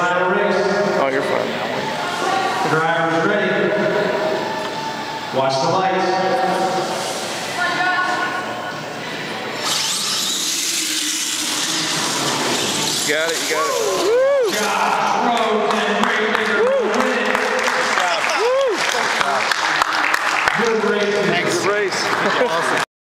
Final rigs. Oh, you're fine. The driver's ready. Watch the lights. You got it, you got it. Woo! Josh Rhodes.